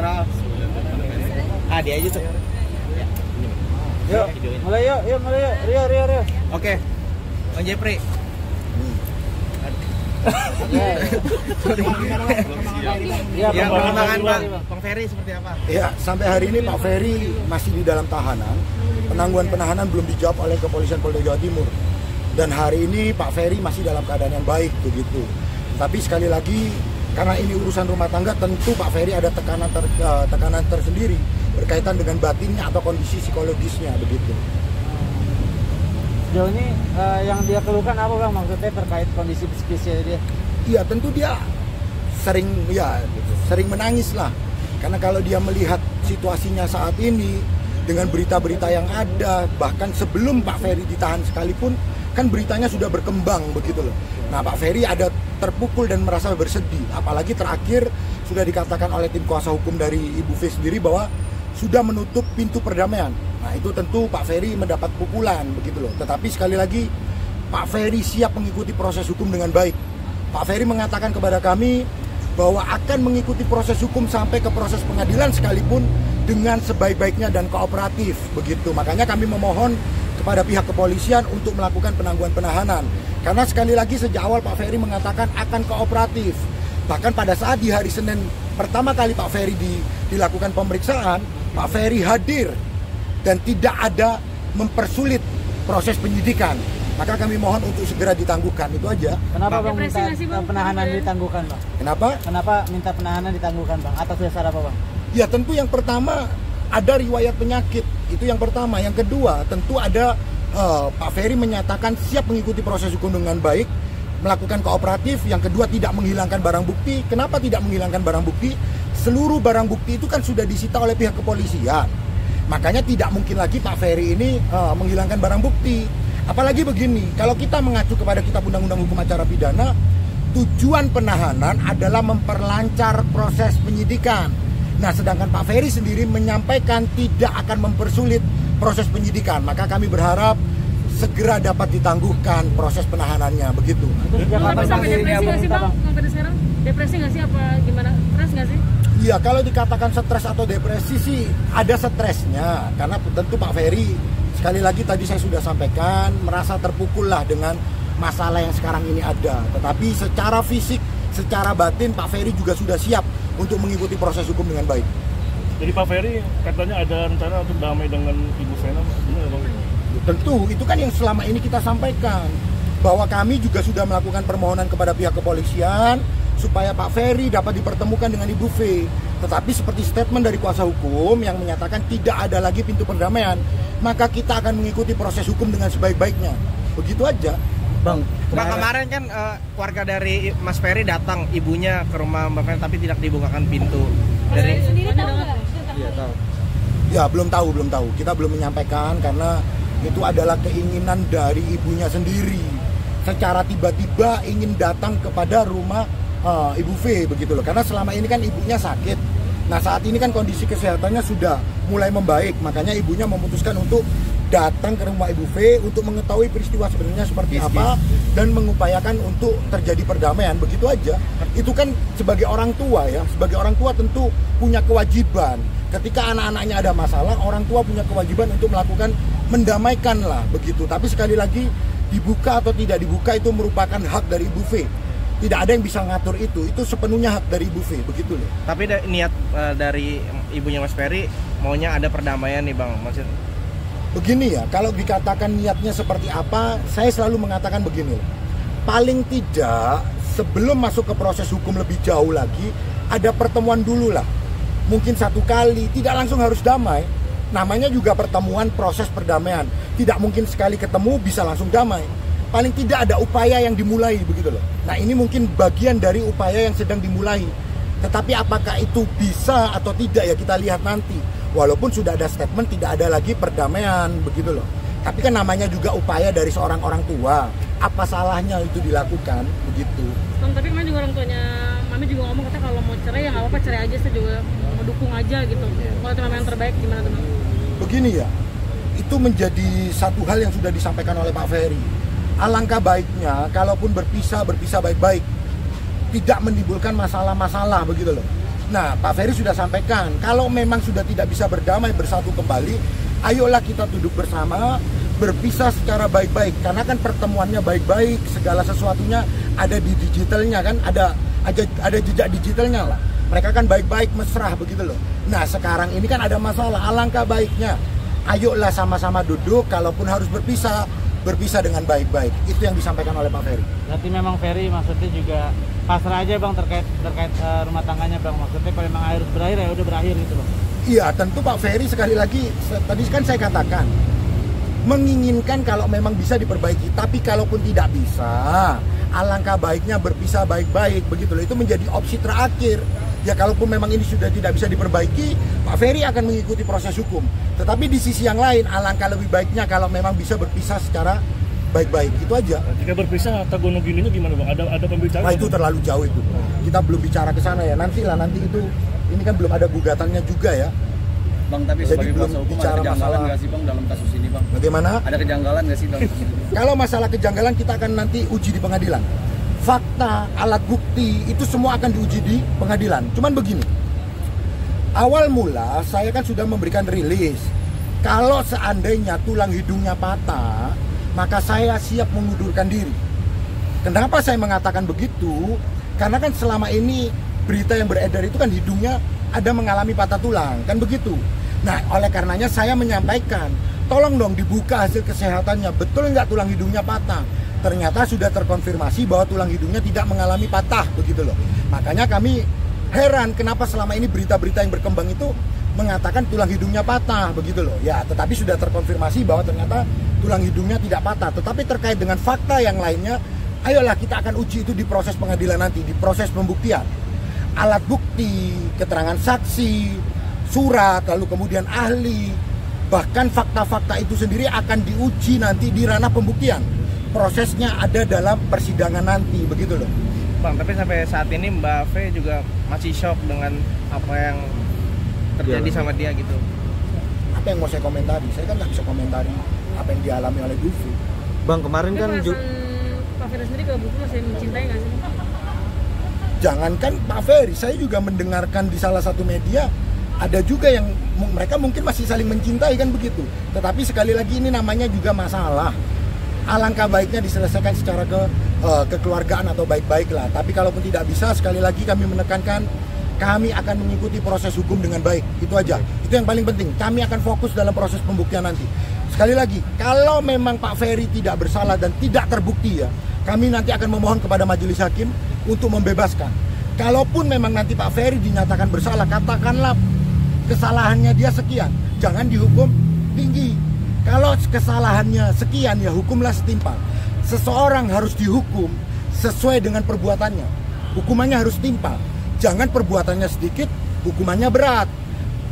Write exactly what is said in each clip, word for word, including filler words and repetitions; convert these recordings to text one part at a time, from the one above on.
kamera. Ah, dia aja tuh. Yuk, mulai yuk, yuk, mulai yuk. Rio, Rio, Rio. Oke. Bang Jepri. Ya, perkembangan Pak Ferry seperti apa? Ya, sampai hari ini Pak Ferry masih di dalam tahanan. Penangguhan penahanan belum dijawab oleh kepolisian Polda Jawa Timur. Dan hari ini Pak Ferry masih dalam keadaan yang baik begitu. Tapi sekali lagi, karena ini urusan rumah tangga, tentu Pak Ferry ada tekanan ter, tekanan tersendiri berkaitan dengan batinnya atau kondisi psikologisnya begitu. Sejauh ini uh, yang dia keluhkan apa bang, maksudnya terkait kondisi psikisnya dia? Iya, tentu dia sering ya sering menangis lah, karena kalau dia melihat situasinya saat ini dengan berita-berita yang ada, bahkan sebelum Pak Ferry ditahan sekalipun kan beritanya sudah berkembang begitu loh. Nah, Pak Ferry ada terpukul dan merasa bersedih, apalagi terakhir sudah dikatakan oleh tim kuasa hukum dari Ibu V sendiri bahwa sudah menutup pintu perdamaian. Nah, itu tentu Pak Ferry mendapat pukulan begitu loh. Tetapi sekali lagi Pak Ferry siap mengikuti proses hukum dengan baik. Pak Ferry mengatakan kepada kami bahwa akan mengikuti proses hukum sampai ke proses pengadilan sekalipun dengan sebaik-baiknya dan kooperatif begitu. Makanya kami memohon kepada pihak kepolisian untuk melakukan penangguhan penahanan. Karena sekali lagi sejak awal Pak Ferry mengatakan akan kooperatif. Bahkan pada saat di hari Senin pertama kali Pak Ferry di, dilakukan pemeriksaan, Pak Ferry hadir dan tidak ada mempersulit proses penyidikan. Maka kami mohon untuk segera ditangguhkan, itu aja. Kenapa Bang minta penahanan ditangguhkan Bang? Kenapa? Kenapa minta penahanan ditangguhkan Bang? Atas dasar apa Bang? Ya tentu yang pertama ada riwayat penyakit, itu yang pertama. Yang kedua tentu ada uh, Pak Ferry menyatakan siap mengikuti proses hukum dengan baik, melakukan kooperatif. Yang kedua tidak menghilangkan barang bukti. Kenapa tidak menghilangkan barang bukti? Seluruh barang bukti itu kan sudah disita oleh pihak kepolisian. Makanya tidak mungkin lagi Pak Ferry ini uh, menghilangkan barang bukti. Apalagi begini, kalau kita mengacu kepada Kitab Undang-Undang Hukum Acara Pidana, tujuan penahanan adalah memperlancar proses penyidikan. Nah, sedangkan Pak Ferry sendiri menyampaikan tidak akan mempersulit proses penyidikan. Maka kami berharap segera dapat ditangguhkan proses penahanannya, begitu. Itu sampai depresi nggak sih Bang? Sampai sekarang depresi nggak sih, apa gimana? Stres nggak sih? Iya, kalau dikatakan stres atau depresi sih ada stresnya, karena tentu Pak Ferry sekali lagi tadi saya sudah sampaikan merasa terpukul lah dengan masalah yang sekarang ini ada. Tetapi secara fisik, secara batin Pak Ferry juga sudah siap untuk mengikuti proses hukum dengan baik. Jadi Pak Ferry katanya ada rencana untuk damai dengan Ibu Venna, benar Bang? Tentu, itu kan yang selama ini kita sampaikan, bahwa kami juga sudah melakukan permohonan kepada pihak kepolisian supaya Pak Ferry dapat dipertemukan dengan Ibu V. Tetapi seperti statement dari kuasa hukum yang menyatakan tidak ada lagi pintu perdamaian, maka kita akan mengikuti proses hukum dengan sebaik-baiknya. Begitu aja, Bang. Bang, kemarin kan uh, keluarga dari Mas Ferry datang, ibunya ke rumah Mbak Ferry, tapi tidak dibukakan pintu. Dari sendiri tahu nggak? Iya tahu. Ya belum tahu, belum tahu. Kita belum menyampaikan karena itu adalah keinginan dari ibunya sendiri. Secara tiba-tiba ingin datang kepada rumah Uh, Ibu V begitu loh, karena selama ini kan ibunya sakit. Nah, saat ini kan kondisi kesehatannya sudah mulai membaik, makanya ibunya memutuskan untuk datang ke rumah Ibu V untuk mengetahui peristiwa sebenarnya seperti apa dan mengupayakan untuk terjadi perdamaian, begitu aja. Itu kan sebagai orang tua ya, sebagai orang tua tentu punya kewajiban. Ketika anak-anaknya ada masalah, orang tua punya kewajiban untuk melakukan mendamaikan lah begitu. Tapi sekali lagi dibuka atau tidak dibuka itu merupakan hak dari Ibu V. Tidak ada yang bisa ngatur itu, itu sepenuhnya hak dari Ibu V, begitu loh. Tapi da niat uh, dari ibunya Mas Ferry, maunya ada perdamaian nih Bang, maksud? Begini ya, kalau dikatakan niatnya seperti apa, saya selalu mengatakan begini. Paling tidak, sebelum masuk ke proses hukum lebih jauh lagi, ada pertemuan dulu lah. Mungkin satu kali, tidak langsung harus damai. Namanya juga pertemuan proses perdamaian. Tidak mungkin sekali ketemu bisa langsung damai. Paling tidak ada upaya yang dimulai begitu loh. Nah, ini mungkin bagian dari upaya yang sedang dimulai. Tetapi apakah itu bisa atau tidak ya kita lihat nanti. Walaupun sudah ada statement tidak ada lagi perdamaian begitu loh. Tapi kan namanya juga upaya dari seorang orang tua. Apa salahnya itu dilakukan begitu. Tom, tapi memang juga orang tuanya Mami juga ngomong katanya kalau mau cerai ya nggak apa-apa, cerai aja, saya juga mau dukung aja gitu. Kalau itu memang yang terbaik gimana teman? Begini ya. Itu menjadi satu hal yang sudah disampaikan oleh Pak Ferry. Alangkah baiknya, kalaupun berpisah, berpisah baik-baik. Tidak menimbulkan masalah-masalah, begitu loh. Nah, Pak Ferry sudah sampaikan, kalau memang sudah tidak bisa berdamai bersatu kembali, ayolah kita duduk bersama, berpisah secara baik-baik. Karena kan pertemuannya baik-baik, segala sesuatunya ada di digitalnya kan, ada ada, ada jejak digitalnya lah. Mereka kan baik-baik, mesra begitu loh. Nah, sekarang ini kan ada masalah, alangkah baiknya. Ayolah sama-sama duduk, kalaupun harus berpisah, berpisah dengan baik-baik. Itu yang disampaikan oleh Pak Ferry. Berarti memang Ferry maksudnya juga pasrah aja Bang terkait terkait uh, rumah tangganya Bang. Maksudnya kalau memang harus berakhir ya udah berakhir gitu Bang. Iya, tentu Pak Ferry sekali lagi tadi kan saya katakan menginginkan kalau memang bisa diperbaiki, tapi kalaupun tidak bisa, alangkah baiknya berpisah baik-baik begitu loh. Itu menjadi opsi terakhir. Ya kalaupun memang ini sudah tidak bisa diperbaiki, Pak Ferry akan mengikuti proses hukum. Tetapi di sisi yang lain, alangkah lebih baiknya kalau memang bisa berpisah secara baik-baik. Itu aja. Jika berpisah, tata guna gininya gimana Bang? Ada ada pembicaraan? Nah, itu terlalu jauh itu. Kita belum bicara ke sana ya. Nantilah nanti itu, ini kan belum ada gugatannya juga ya. Bang, tapi sebagai kuasa hukum ada kejanggalan nggak sih Bang dalam kasus ini Bang? Bagaimana? Ada kejanggalan nggak sih dalam kasus ini? Kalau masalah kejanggalan kita akan nanti uji di pengadilan. Fakta, alat bukti, itu semua akan diuji di pengadilan. Cuman begini, awal mula saya kan sudah memberikan rilis. Kalau seandainya tulang hidungnya patah, maka saya siap mengundurkan diri. Kenapa saya mengatakan begitu? Karena kan selama ini berita yang beredar itu kan hidungnya ada mengalami patah tulang, kan begitu. Nah, oleh karenanya saya menyampaikan, tolong dong dibuka hasil kesehatannya, betul nggak tulang hidungnya patah? Ternyata sudah terkonfirmasi bahwa tulang hidungnya tidak mengalami patah, begitu loh. Makanya kami heran kenapa selama ini berita-berita yang berkembang itu mengatakan tulang hidungnya patah, begitu loh. Ya, tetapi sudah terkonfirmasi bahwa ternyata tulang hidungnya tidak patah. Tetapi terkait dengan fakta yang lainnya, ayolah kita akan uji itu di proses pengadilan nanti, di proses pembuktian. Alat bukti, keterangan saksi, surat, lalu kemudian ahli, bahkan fakta-fakta itu sendiri akan diuji nanti di ranah pembuktian. Prosesnya ada dalam persidangan nanti, begitu loh Bang. Tapi sampai saat ini Mbak V juga masih shock dengan apa yang terjadi ya, sama dia gitu. Apa yang mau saya komentari? Saya kan nggak bisa komentari apa yang dialami oleh Dufi. Bang, kemarin tapi kan juga Pak Ferry sendiri kalau buku masih mencintai nggak sih? Jangankan Pak Ferry, saya juga mendengarkan di salah satu media ada juga yang mereka mungkin masih saling mencintai kan begitu. Tetapi sekali lagi ini namanya juga masalah. Alangkah baiknya diselesaikan secara ke uh, kekeluargaan atau baik-baik lah. Tapi kalaupun tidak bisa, sekali lagi kami menekankan, kami akan mengikuti proses hukum dengan baik. Itu aja. Itu yang paling penting. Kami akan fokus dalam proses pembuktian nanti. Sekali lagi, kalau memang Pak Ferry tidak bersalah dan tidak terbukti ya, kami nanti akan memohon kepada majelis hakim untuk membebaskan. Kalaupun memang nanti Pak Ferry dinyatakan bersalah, katakanlah kesalahannya dia sekian, jangan dihukum tinggi. Kalau kesalahannya sekian ya hukumlah setimpal. Seseorang harus dihukum sesuai dengan perbuatannya. Hukumannya harus timpal. Jangan perbuatannya sedikit, hukumannya berat.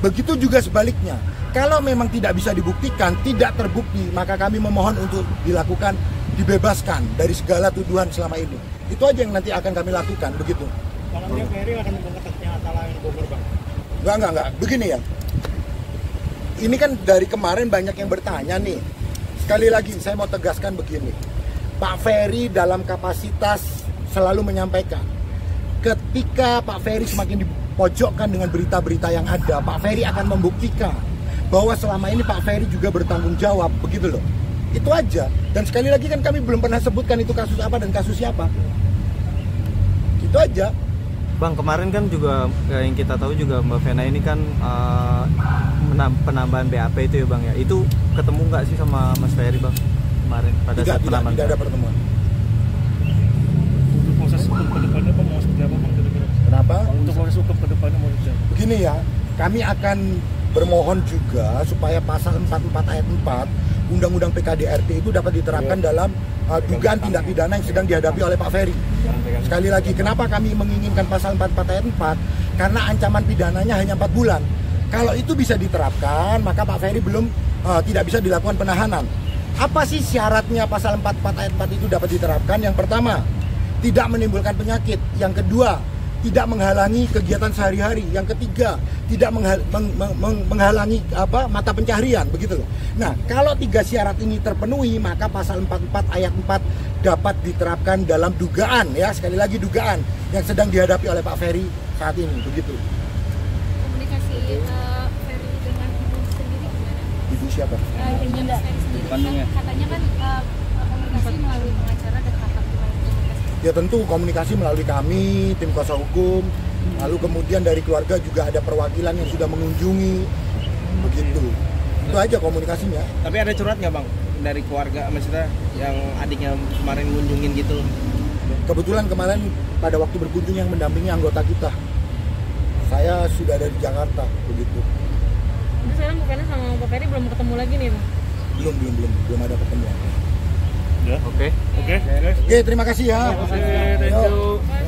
Begitu juga sebaliknya. Kalau memang tidak bisa dibuktikan, tidak terbukti, maka kami memohon untuk dilakukan dibebaskan dari segala tuduhan selama ini. Itu aja yang nanti akan kami lakukan, begitu. Kalau dia Ferry akan mengungkap kesalahan Bogor, Bang. Enggak, enggak, enggak. Begini ya. Ini kan dari kemarin banyak yang bertanya nih. Sekali lagi saya mau tegaskan begini, Pak Ferry dalam kapasitas selalu menyampaikan, ketika Pak Ferry semakin dipojokkan dengan berita-berita yang ada, Pak Ferry akan membuktikan bahwa selama ini Pak Ferry juga bertanggung jawab, begitu loh. Itu aja. Dan sekali lagi kan kami belum pernah sebutkan itu kasus apa dan kasus siapa. Itu aja. Bang, kemarin kan juga yang kita tahu juga Mbak Venna ini kan uh, penambahan B A P itu ya Bang ya. Itu ketemu nggak sih sama Mas Ferry Bang kemarin pada tidak, saat tidak, penambahan? Tidak ada pertemuan. Untuk proses hukum ke depannya Bang mau seperti apa Bang? Kenapa? Untuk proses hukum ke depannya mau seperti apa? Begini ya, kami akan bermohon juga supaya pasal empat puluh empat ayat empat Undang-Undang P K D R T itu dapat diterapkan ya, dalam uh, dugaan tindak pidana yang sedang dihadapi oleh Pak Ferry. Sekali lagi, kenapa kami menginginkan pasal empat puluh empat ayat empat? Karena ancaman pidananya hanya empat bulan. Kalau itu bisa diterapkan, maka Pak Ferry belum uh, tidak bisa dilakukan penahanan. Apa sih syaratnya pasal empat puluh empat ayat empat itu dapat diterapkan? Yang pertama, tidak menimbulkan penyakit. Yang kedua, tidak menghalangi kegiatan sehari-hari. Yang ketiga, tidak menghal meng meng meng menghalangi apa mata pencaharian, begitu loh. Nah, kalau tiga syarat ini terpenuhi, maka pasal empat puluh empat ayat empat dapat diterapkan dalam dugaan ya, sekali lagi dugaan yang sedang dihadapi oleh Pak Ferry saat ini, begitu. Komunikasi uh, Ferry dengan ibu sendiri gimana? Ibu siapa? Uh, dengan Ferry sendiri, kan, katanya kan uh, komunikasi melalui pengacara dan kakak komunikasi. Ya tentu komunikasi melalui kami, tim kuasa hukum, lalu kemudian dari keluarga juga ada perwakilan yang sudah mengunjungi, begitu. Itu aja komunikasinya. Tapi ada curhat nggak bang dari keluarga, maksudnya yang adiknya kemarin ngunjungin gitu? Kebetulan kemarin pada waktu berkunjung yang mendampingi anggota kita, saya sudah ada di Jakarta, begitu. Terus sekarang Bu Venna sama Pak Ferry belum ketemu lagi nih bang? Belum belum belum belum ada pertemuan. Oke oke oke, terima kasih ya. Terima kasih, thank you.